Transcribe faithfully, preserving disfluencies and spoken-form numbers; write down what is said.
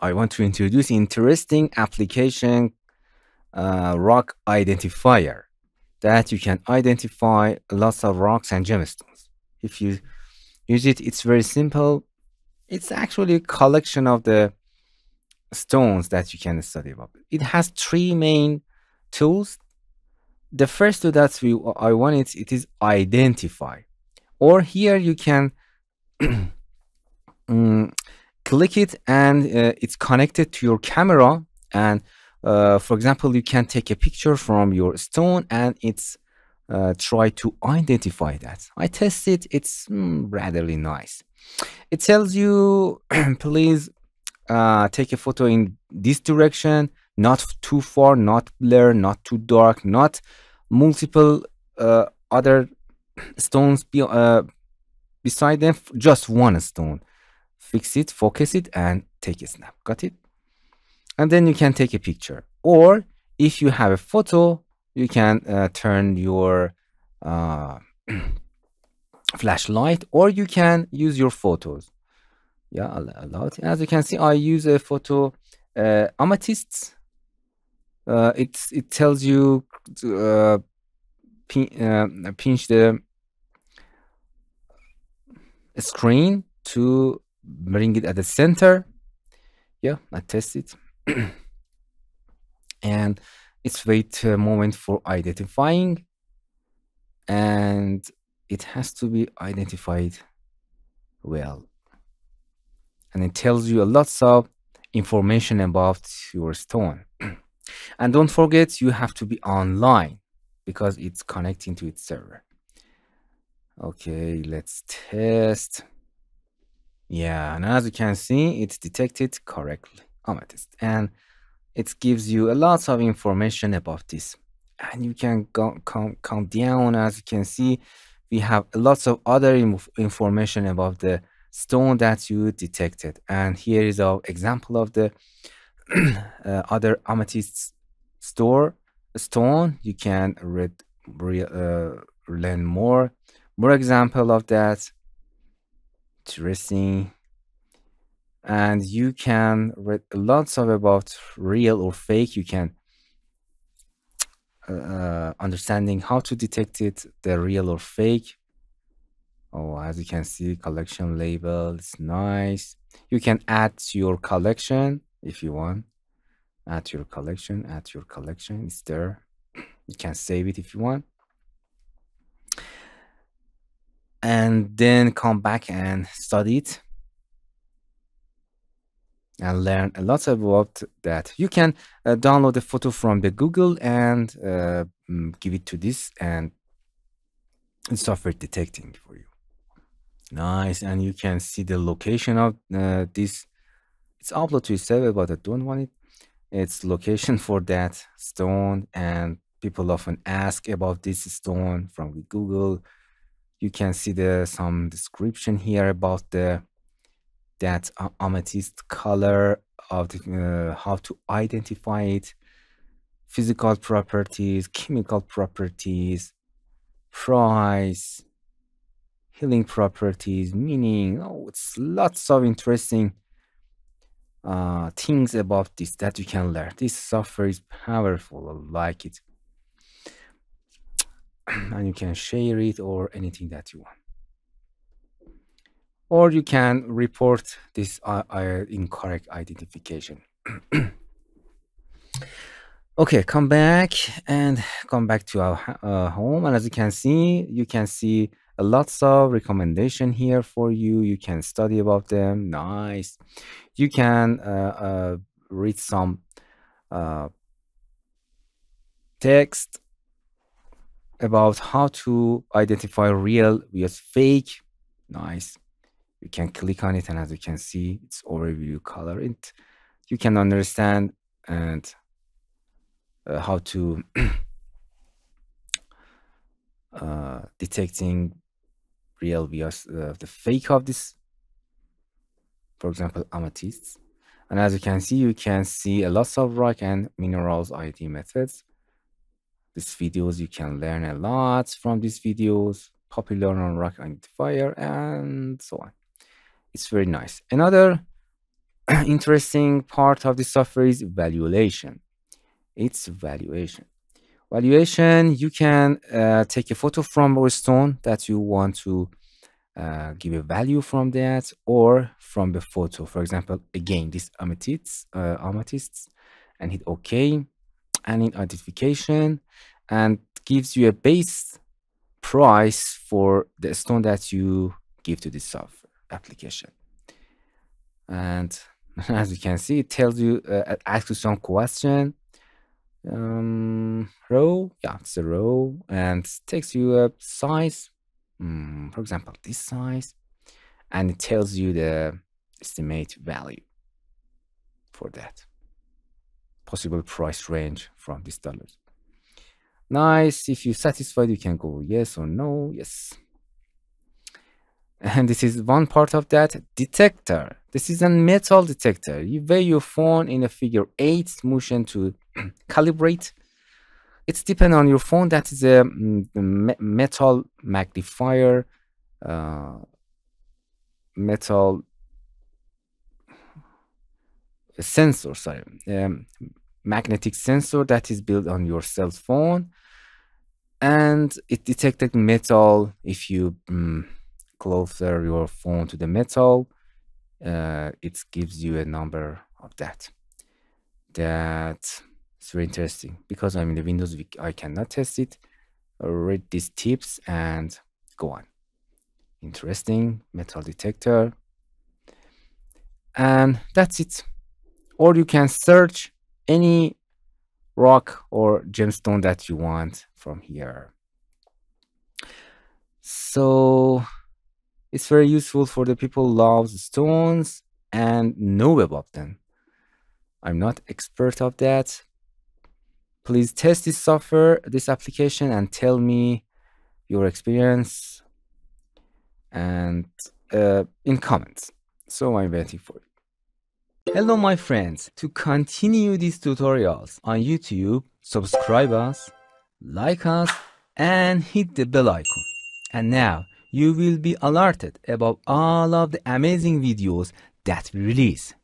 I want to introduce interesting application uh, rock identifier that you can identify lots of rocks and gemstones. If you use it, it's very simple. It's actually a collection of the stones that you can study about. It has three main tools. The first two that we, I want it, it is identify. Or here you can um, click it and uh, it's connected to your camera. And uh, for example, you can take a picture from your stone and it's uh, try to identify that. I test it. It's mm, rather nice. It tells you, please uh, take a photo in this direction, not too far, not blur, not too dark, not multiple uh, other stones be, uh, beside them, just one stone. Fix it, focus it, and take a snap. Got it? And then you can take a picture. Or if you have a photo, you can uh, turn your uh, flashlight, or you can use your photos. Yeah, a lot. As you can see, I use a photo uh, amethyst. Uh, it's it tells you to, uh, pin, uh, pinch the screen to bring it at the center. Yeah, I test it. And it's wait a moment for identifying, and it has to be identified well. And it tells you lots of information about your stone. And don't forget, you have to be online because it's connecting to its server. Okay, let's test. Yeah, and as you can see, it's detected correctly, amethyst. And it gives you a lot of information about this. And you can go, come, come down. As you can see, we have lots of other information about the stone that you detected. And here is our example of the uh, other amethyst store stone. You can read, re, uh, learn more, more example of that. Interesting. And you can read lots of about real or fake. You can uh, understanding how to detect it, the real or fake. Oh, as you can see, collection label, it's nice. You can add to your collection if you want. Add to your collection, add to your collection, it's there. You can save it if you want. And then come back and study it and learn a lot about that. You can uh, download the photo from the Google and uh, give it to this, and it's software detecting for you. Nice. And you can see the location of uh, this. It's uploaded to server, but I don't want it. It's location for that stone, and people often ask about this stone from Google. You can see the some description here about the that amethyst color of the, uh, how to identify it, physical properties, chemical properties, price, healing properties, meaning. Oh, it's lots of interesting uh, things about this that you can learn. This software is powerful. I like it. And you can share it or anything that you want. Or you can report this uh, uh, incorrect identification. Okay, come back and come back to our uh, home. And as you can see, you can see a lots of recommendation here for you. You can study about them. Nice. You can uh, uh, read some uh, text about how to identify real versus fake. Nice. You can click on it, and as you can see, it's overview color. It you can understand and uh, how to uh, detecting real versus uh, the fake of this. For example, amethysts. And as you can see, you can see a lot of rock and minerals I D methods. These videos, you can learn a lot from these videos, popular on rock identifier and so on. It's very nice. Another interesting part of the software is valuation. It's valuation. Valuation, you can uh, take a photo from a stone that you want to uh, give a value from that, or from the photo. For example, again, this amethysts, uh, amethysts, and hit OK, and in identification, and gives you a base price for the stone that you give to the software application. And as you can see, it tells you, uh, asks you some question. Um, row, yeah, it's a row, and takes you a size, mm, for example, this size, and it tells you the estimate value for that possible price range from these dollars. Nice. If you're satisfied, you can go yes or no. Yes. And this is one part of that detector. This is a metal detector. You weigh your phone in a figure eight motion to calibrate. It's depend on your phone. That is a metal magnifier, uh, metal sensor, sorry, um, magnetic sensor that is built on your cell phone, and it detected metal. If you um, closer your phone to the metal, uh, it gives you a number of that. That's very interesting. Because I'm in the Windows, I cannot test it. I'll read these tips and go on. Interesting metal detector. And that's it. Or you can search any rock or gemstone that you want from here. So it's very useful for the people who love stones and know about them. I'm not expert of that. Please test this software, this application, and tell me your experience and uh, in comments. So I'm waiting for it. Hello, my friends. To continue these tutorials on YouTube, subscribe us, like us, and hit the bell icon. And now, you will be alerted about all of the amazing videos that we release.